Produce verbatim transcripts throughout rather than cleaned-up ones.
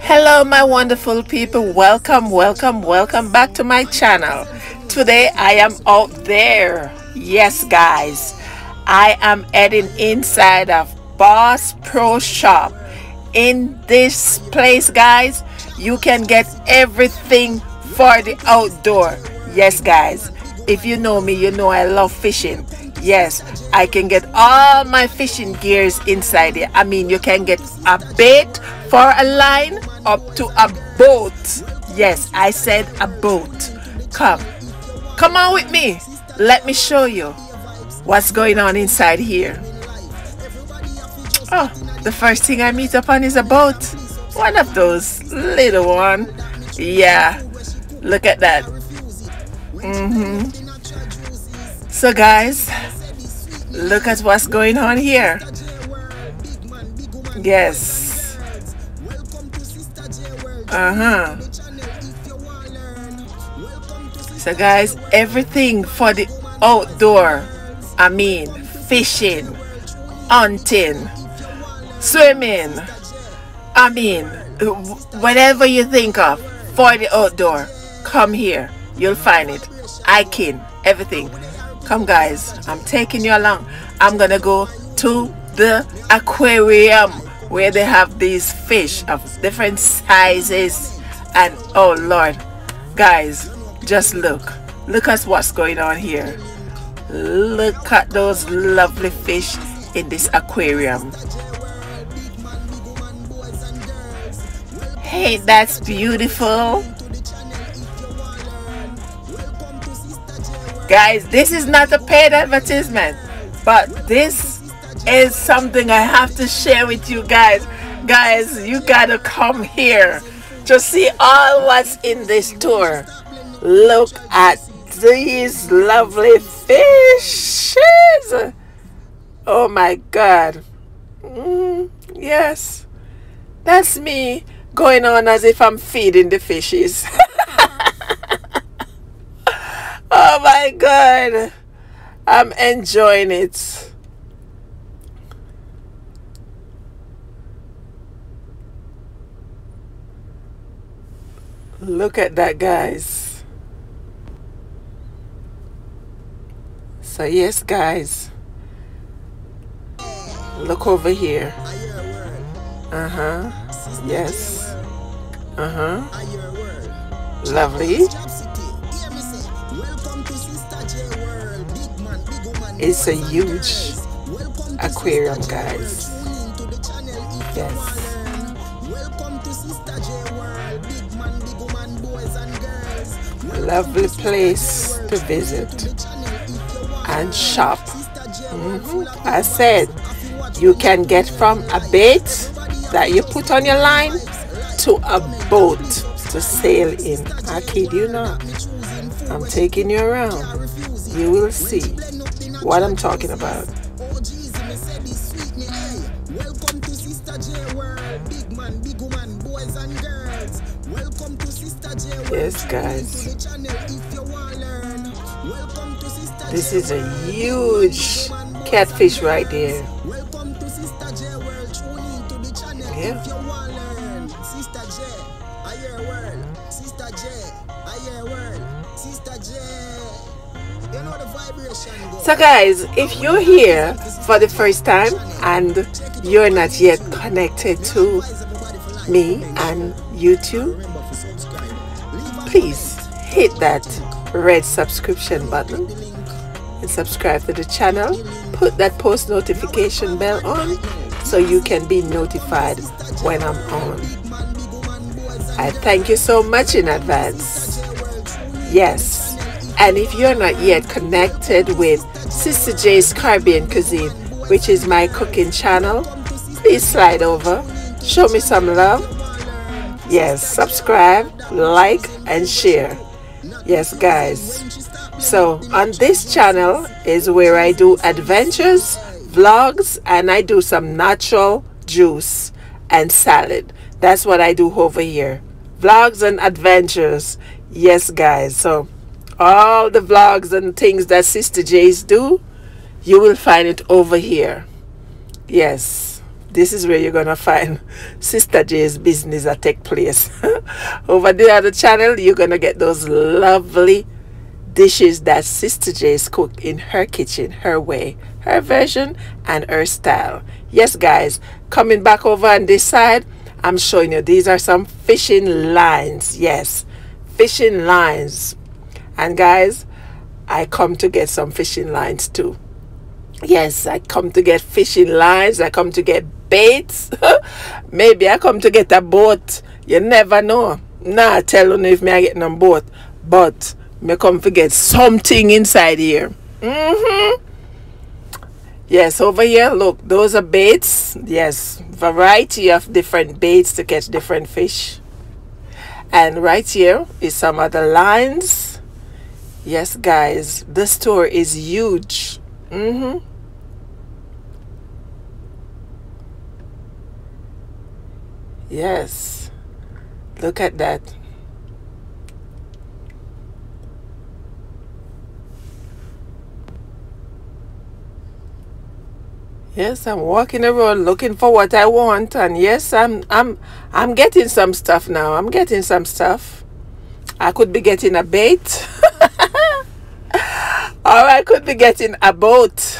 Hello my wonderful people, welcome welcome welcome back to my channel. Today I am out there. Yes guys, I am heading inside of Bass Pro Shop. In this place guys, you can get everything for the outdoor. Yes guys, if you know me, you know I love fishing. Yes, I can get all my fishing gears inside here. I mean, you can get a bait for a line up to a boat. Yes, I said a boat. Come, come on with me. Let me show you what's going on inside here. Oh, the first thing I meet upon is a boat. One of those little one. Yeah, look at that. Mm-hmm. So guys, look at what's going on here. Yes. Uh-huh. So guys, everything for the outdoor. I mean, fishing, hunting, swimming. I mean, whatever you think of for the outdoor, come here. You'll find it. Hiking, everything. Come guys, I'm taking you along. I'm gonna go to the aquarium where they have these fish of different sizes, and oh Lord, guys, just look. Look at what's going on here. Look at those lovely fish in this aquarium. Hey, that's beautiful. Guys, this is not a paid advertisement, but this is something I have to share with you guys. Guys, you gotta come here to see all what's in this tour. Look at these lovely fishes. Oh my God. Mm, yes, that's me going on as if I'm feeding the fishes. Oh my God, I'm enjoying it. Look at that, guys. So yes, guys, look over here. Uh-huh, yes. Uh-huh, lovely. It's a huge aquarium, guys. Yes. Lovely place to visit and shop. Mm-hmm. I said you can get from a bait that you put on your line to a boat to sail in. I kid you not. I'm taking you around. You will see what I'm talking about. Welcome to Sister J World, big man, big woman, boys and girls. Welcome to Sister J World. Yes, guys. This is a huge catfish right there. Welcome to Sister J World. Tune in to the channel if you want to learn. Sister J, I hear world. Sister J, I hear world. Sister J. So guys, if you're here for the first time and you're not yet connected to me and YouTube, please hit that red subscription button and subscribe to the channel. Put that post notification bell on so you can be notified when I'm on. I thank you so much in advance. Yes. And if you're not yet connected with Sister J's Caribbean Cuisine, which is my cooking channel, please slide over, show me some love. Yes, subscribe, like, and share. Yes, guys. So on this channel is where I do adventures, vlogs, and I do some natural juice and salad. That's what I do over here. Vlogs and adventures. Yes, guys. So all the vlogs and things that Sister J's do, you will find it over here. Yes, this is where you're gonna find Sister J's business that take place. Over there on the channel, you're gonna get those lovely dishes that Sister J's cook in her kitchen, her way, her version and her style. Yes guys, coming back over on this side, I'm showing you these are some fishing lines. Yes, fishing lines. And guys, I come to get some fishing lines too. Yes, I come to get fishing lines. I come to get baits. Maybe I come to get a boat. You never know. Nah, I tell you if me I get on boat, but me come to get something inside here. Mm-hmm. Yes, over here, look, those are baits. Yes, variety of different baits to catch different fish. And right here is some other lines. Yes, guys, the store is huge. Mm-hmm. Yes, look at that. Yes, I'm walking around looking for what I want, and yes, I'm I'm I'm getting some stuff now. I'm getting some stuff. I could be getting a bait. Or I could be getting a boat.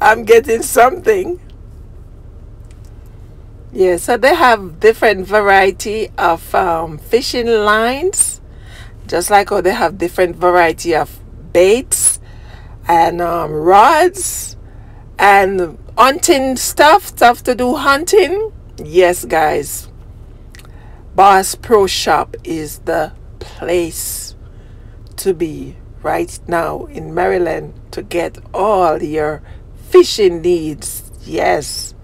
I'm getting something. Yeah, so they have different variety of um, fishing lines, just like how they have different variety of baits and um, rods and hunting stuff, stuff to do hunting. Yes guys, Bass Pro Shop is the place to be right now in Maryland to get all your fishing needs. Yes,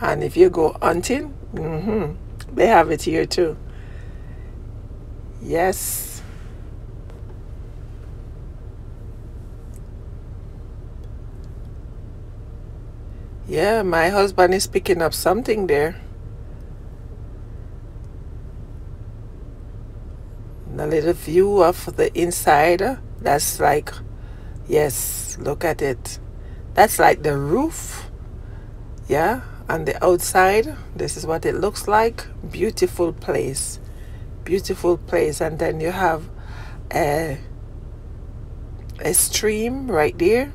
and if you go hunting, mm-hmm, they have it here too. Yes. Yeah, my husband is picking up something there. And a little view of the inside. That's like, yes, look at it. That's like the roof. Yeah, on the outside. This is what it looks like. Beautiful place. Beautiful place. And then you have a, a stream right there.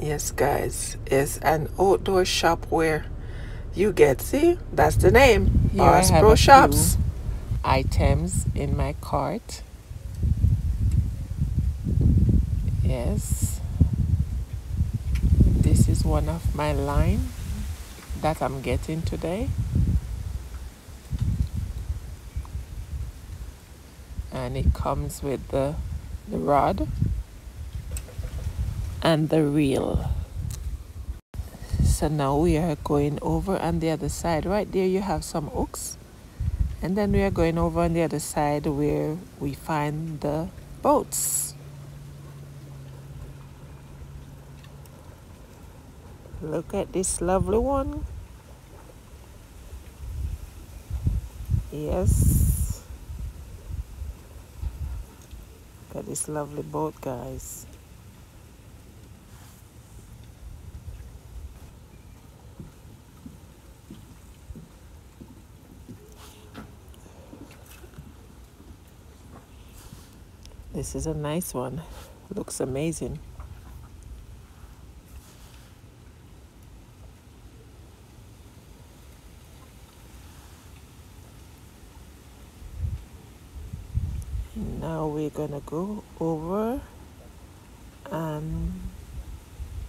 Yes guys, it's an outdoor shop where you get, see, that's the name, Bass Pro Shops. Items in my cart. Yes, this is one of my line that I'm getting today, and it comes with the, the rod and the reel. So now we are going over on the other side. Right there you have some hooks, and then we are going over on the other side where we find the boats. Look at this lovely one. Yes, look at this lovely boat guys. This is a nice one. Looks amazing. Now we're gonna go over on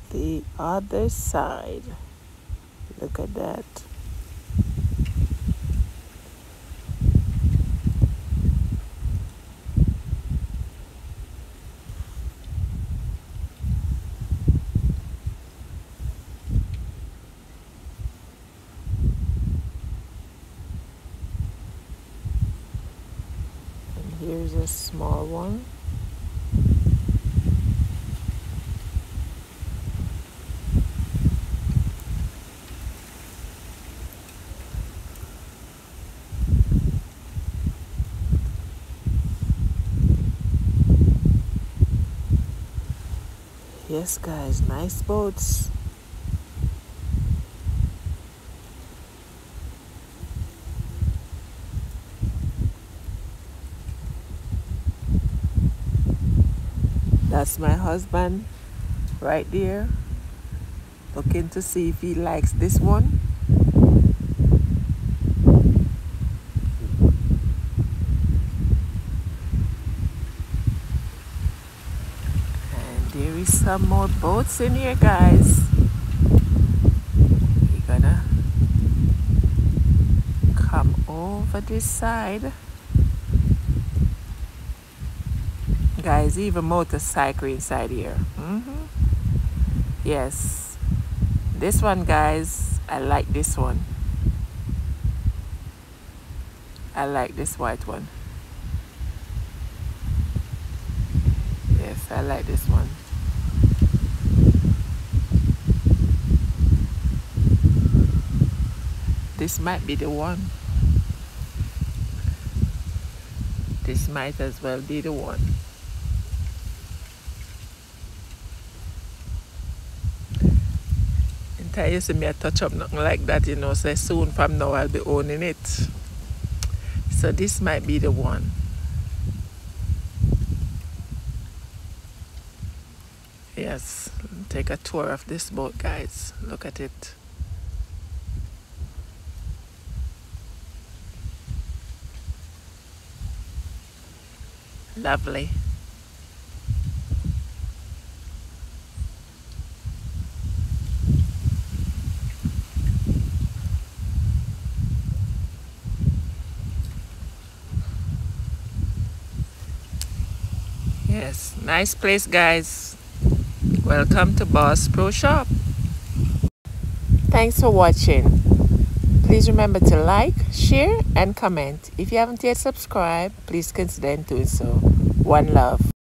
the other side. Look at that. Here's a small one. Yes, guys, nice boats. That's my husband right there, looking to see if he likes this one. And there is some more boats in here, guys. We're gonna come over this side. Guys, even motorcycle inside here. Mm-hmm. Yes, this one, guys, I like this one. I like this white one. Yes, I like this one. This might be the one. This might as well be the one. I used to me a touch up nothing like that, you know, so soon from now I'll be owning it. So this might be the one. Yes, take a tour of this boat, guys. Look at it. Lovely. Yes, nice place, guys. Welcome to Bass Pro Shop. Thanks for watching. Please remember to like, share, and comment. If you haven't yet subscribed, please consider doing so. One love.